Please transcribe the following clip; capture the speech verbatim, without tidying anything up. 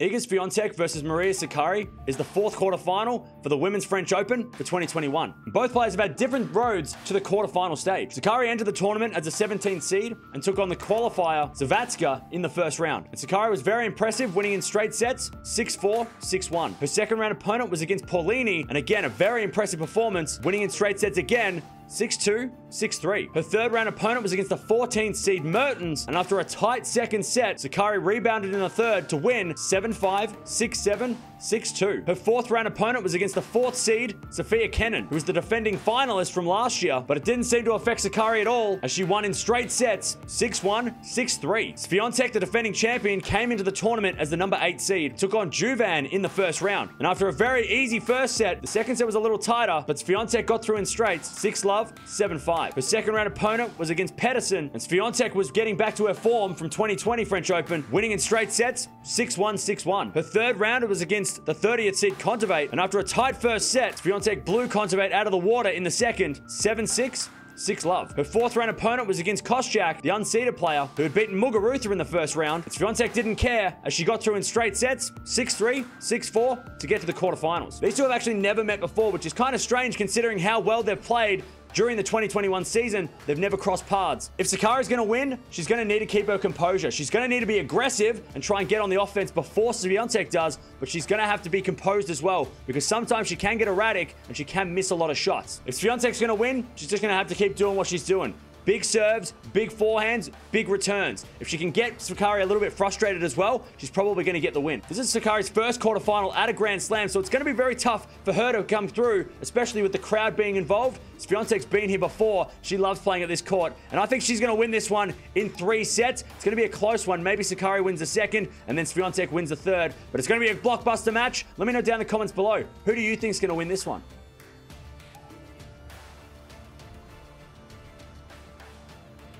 Iga Swiatek versus Maria Sakkari is the fourth quarterfinal for the Women's French Open for twenty twenty-one. Both players have had different roads to the quarterfinal stage. Sakkari entered the tournament as a seventeenth seed and took on the qualifier Zavatska in the first round. And Sakkari was very impressive, winning in straight sets six four, six one. Her second round opponent was against Paulini, and again a very impressive performance, winning in straight sets again six two, six three. Her third round opponent was against the fourteenth seed Mertens, and after a tight second set, Sakkari rebounded in the third to win seven five, six seven, six two. Her fourth round opponent was against the fourth seed Sofia Kenin, who was the defending finalist from last year, but it didn't seem to affect Sakkari at all as she won in straight sets six one, six three. Swiatek, the defending champion, came into the tournament as the number eight seed, took on Juvan in the first round, and after a very easy first set, the second set was a little tighter, but Swiatek got through in straights six love, seven five. Her second round opponent was against Pedersen, and Swiatek was getting back to her form from twenty twenty French Open, winning in straight sets six one, six one. Her third round was against the thirtieth seed Kontaveit, and after a tight first set, Swiatek blew Kontaveit out of the water in the second seven six, six love. Her fourth round opponent was against Kosciak, the unseeded player, who had beaten Muguruza in the first round. Swiatek didn't care as she got through in straight sets six three, six four to get to the quarterfinals. These two have actually never met before, which is kind of strange considering how well they've played during the twenty twenty-one season. They've never crossed paths. If Sakkari's going to win, she's going to need to keep her composure. She's going to need to be aggressive and try and get on the offense before Swiatek does, but she's going to have to be composed as well, because sometimes she can get erratic and she can miss a lot of shots. If Swiatek's going to win, she's just going to have to keep doing what she's doing. Big serves, big forehands, big returns. If she can get Sakkari a little bit frustrated as well, she's probably going to get the win. This is Sakkari's first quarterfinal at a Grand Slam, so it's going to be very tough for her to come through, especially with the crowd being involved. Swiatek's been here before. She loves playing at this court, and I think she's going to win this one in three sets. It's going to be a close one. Maybe Sakkari wins the second, and then Swiatek wins the third, but it's going to be a blockbuster match. Let me know down in the comments below, who do you think is going to win this one?